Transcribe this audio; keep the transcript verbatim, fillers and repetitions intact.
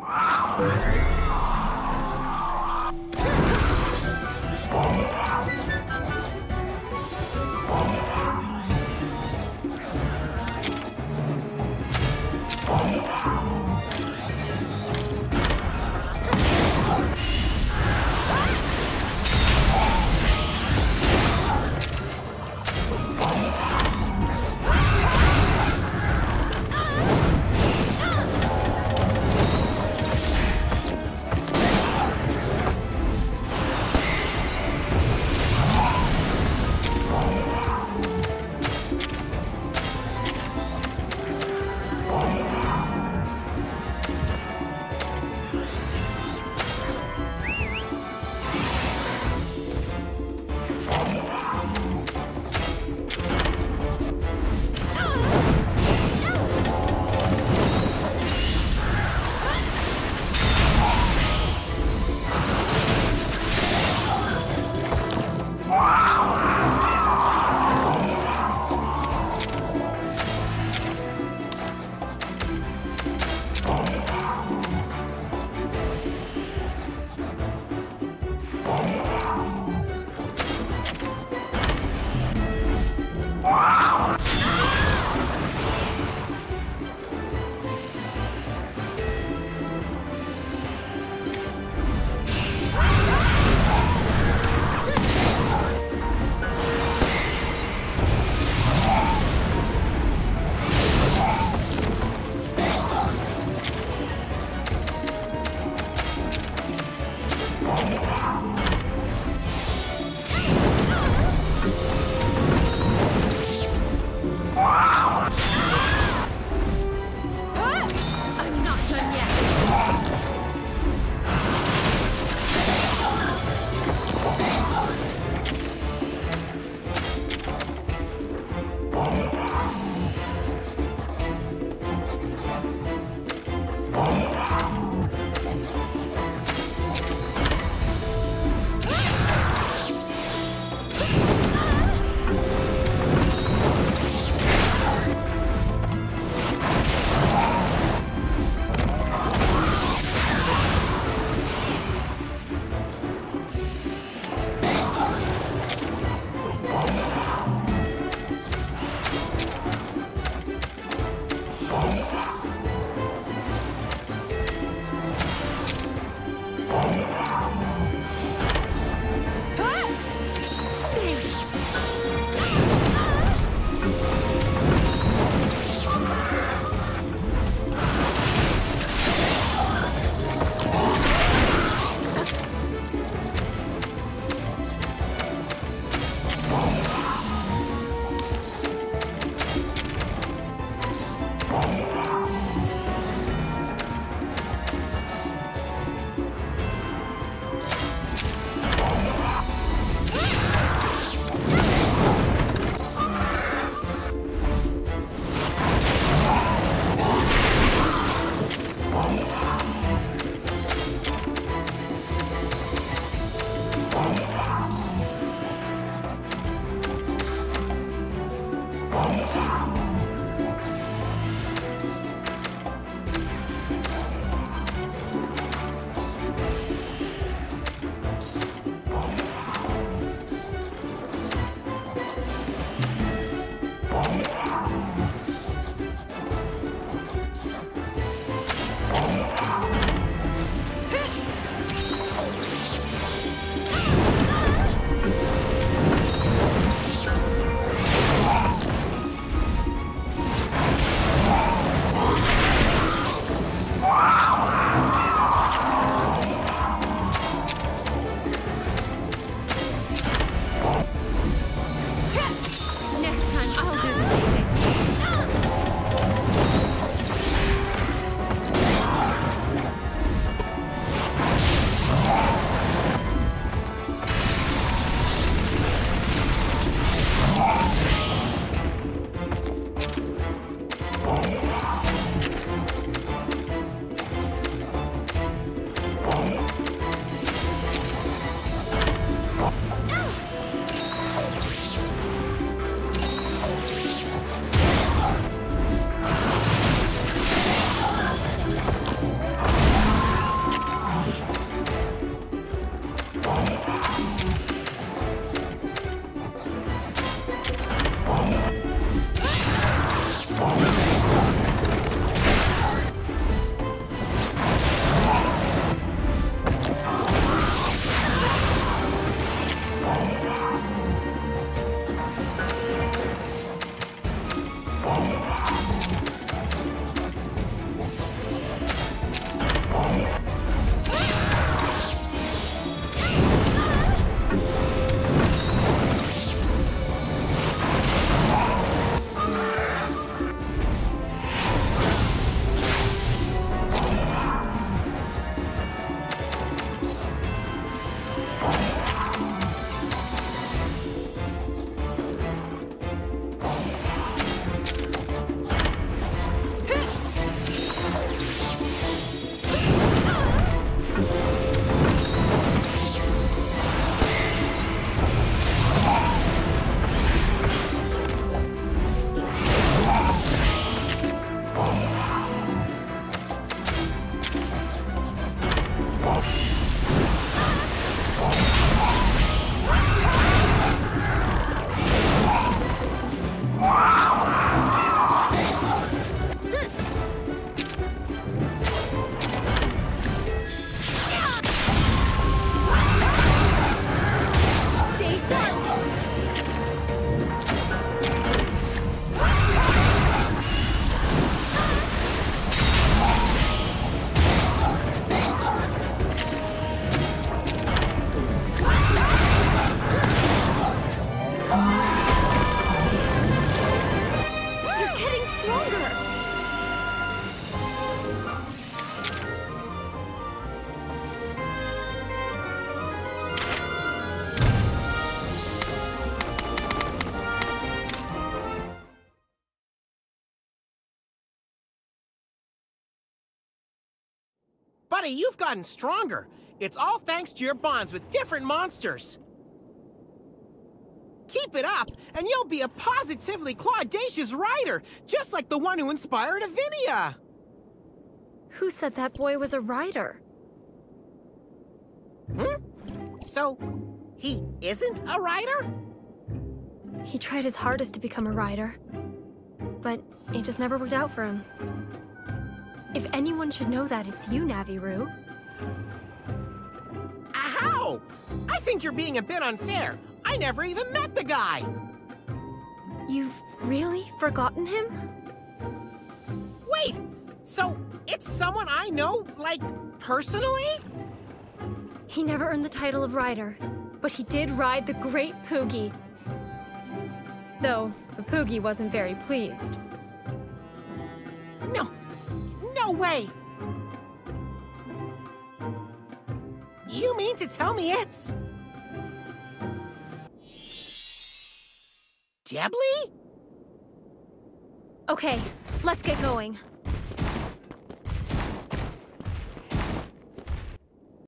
Oh, Buddy, you've gotten stronger. It's all thanks to your bonds with different monsters. Keep it up, and you'll be a positively claudacious writer, just like the one who inspired Avinia! Who said that boy was a writer? Hmm? So, he isn't a writer? He tried his hardest to become a writer, but it just never worked out for him. If anyone should know that, it's you, Naviru. Ow! I think you're being a bit unfair. I never even met the guy! You've really forgotten him? Wait! So, it's someone I know, like, personally? He never earned the title of rider, but he did ride the great Poogie. Though, the Poogie wasn't very pleased. No! No way! You mean to tell me it's... Jebly? Okay, let's get going.